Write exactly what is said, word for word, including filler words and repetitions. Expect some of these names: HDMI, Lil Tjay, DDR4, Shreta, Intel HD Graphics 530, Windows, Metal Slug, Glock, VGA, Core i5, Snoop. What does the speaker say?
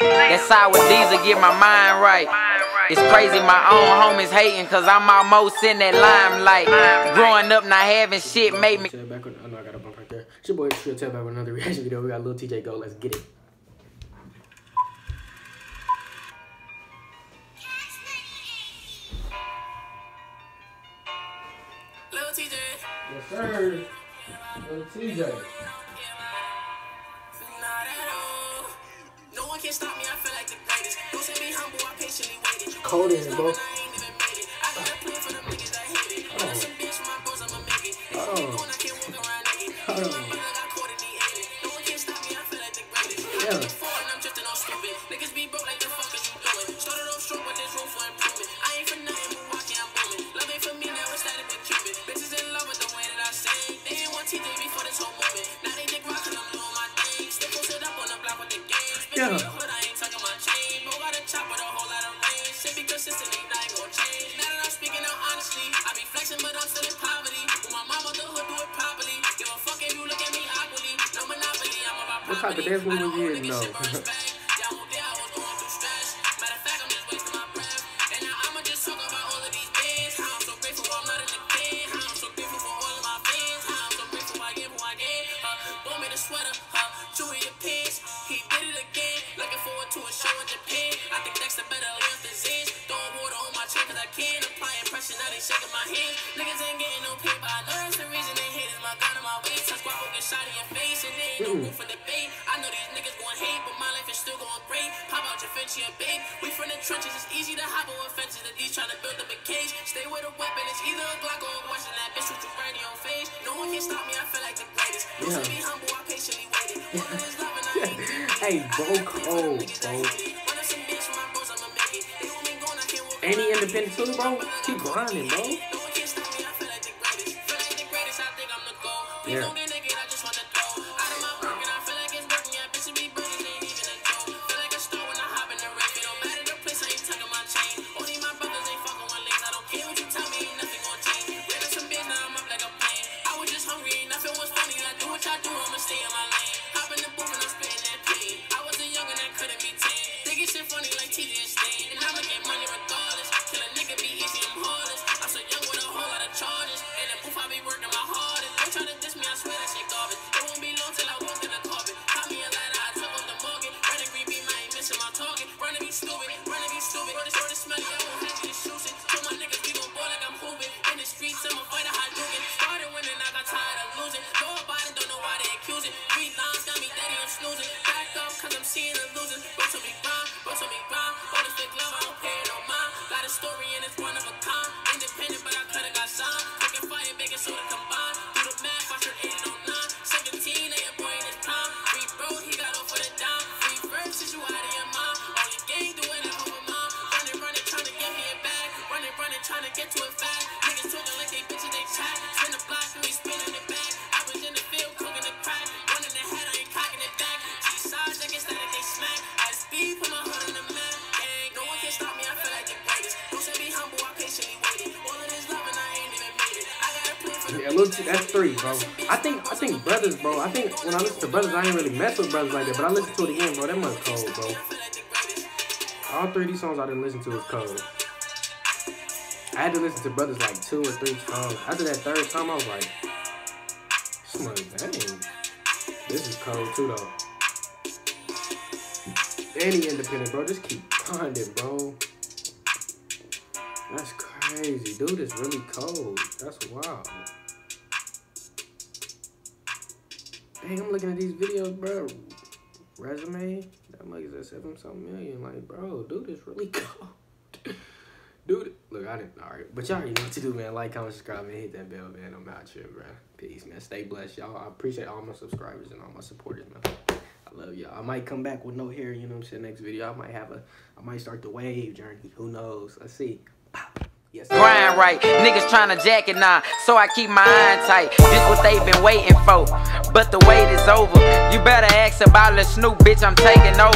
That's how with these to get my mind right. It's crazy my own homies hating, cause I'm almost in that limelight. Growing up not having shit made me. Back on, oh no, I got a bump right there. It's your boy Shreta back with another reaction video. We got Lil Tjay, go, let's get it. Lil Tjay. Yes sir. Lil Tjay. Stop me, I feel like the greatest. Don't say me humble, I patiently waited. Cold is, bro. I got a plan for them niggas that hate it. That's some bitch, my bros, I'ma make it. Hold on, I can't walk around naked. Hold on, I got caught in the edit. No one can stop me, I feel like the greatest. I'm falling, I'm drifting on stupid. Niggas be broke like the fuck is you doing. Started off strong, but there's room for improvement. I ain't for nothing, but why can't I'm booming? Love ain't for me, now it's not a big cupid. Bitches in love with the way that I say. They ain't want T J before this whole moment. Now they dick rockin', I'm doing my thing. Still posted up on the block with the game. Yeah. But I'm still in poverty. When my mama do her do it properly. Give a fuck if you look at me awkwardly. No monopoly, I'm about property. I don't wanna get shit for respect. Y'all were there, I was going through stress. Matter of fact, I'm just wasting my breath. And now I'ma just talk about all of these things. How I'm so grateful I'm not in the kid. How I'm so grateful for all of my fans. How I'm so grateful I get who I get. Uh, bought me the sweater, huh? Chewy your pants. He did it again. Looking forward to a show in Japan. I think that's the better health disease. Throwing water on my chin cause I can. Applying pressure, now they shaking my hands. Niggas ain't getting no paper. I know that's the reason they hate is my gun in my waist. I squat with a shot in your face. And there ain't no room for debate. I know these niggas going hate, but my life is still going great. Pop out your fence, your babe. We from the trenches. It's easy to hop over fences. And these trying to build up a cage. Stay with a weapon. It's either a Glock or a watch. And that bitch with you right in your face. No one can stop me. I feel like the greatest. Used to be humble. I patiently waited. One of this love and I ain't doing it. Hey, bro, cold, bro. And he independent too, bro. Keep grinding, bro. Yeah. Yeah, Lil Tjay, that's three, bro. I think, I think brothers, bro. I think when I listen to brothers, I ain't really mess with brothers like that. But I listen to it again, bro. That must cold, bro. All three of these songs I didn't listen to is cold. I had to listen to brothers like two or three times. After that third time, I was like, dang, this is cold too, though. Any independent, bro. Just keep grinding, bro. That's crazy, dude. It's really cold. That's wild. Dang, I'm looking at these videos, bro. Resume, that mug's at seven something million. Like, bro, dude, it's really cold. Dude, look, I didn't. All right, but y'all already know what to do, man. Like, comment, subscribe, and hit that bell, man. I'm out here, bro. Peace, man. Stay blessed, y'all. I appreciate all my subscribers and all my supporters, man. I love y'all. I might come back with no hair. You know what I'm saying? Next video, I might have a. I might start the wave journey. Who knows? Let's see. Yes, grind right, niggas tryna jack it now, so I keep my eye tight. This what they been waiting for, but the wait is over. You better ask about Lil Snoop, bitch. I'm taking over.